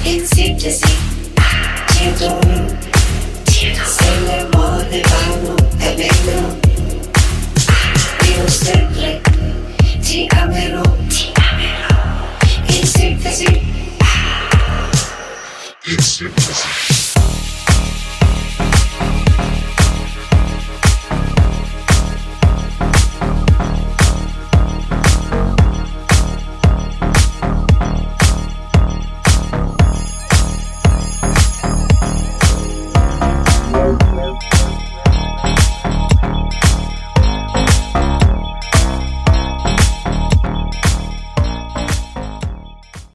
In sintesi, ti adoro, se le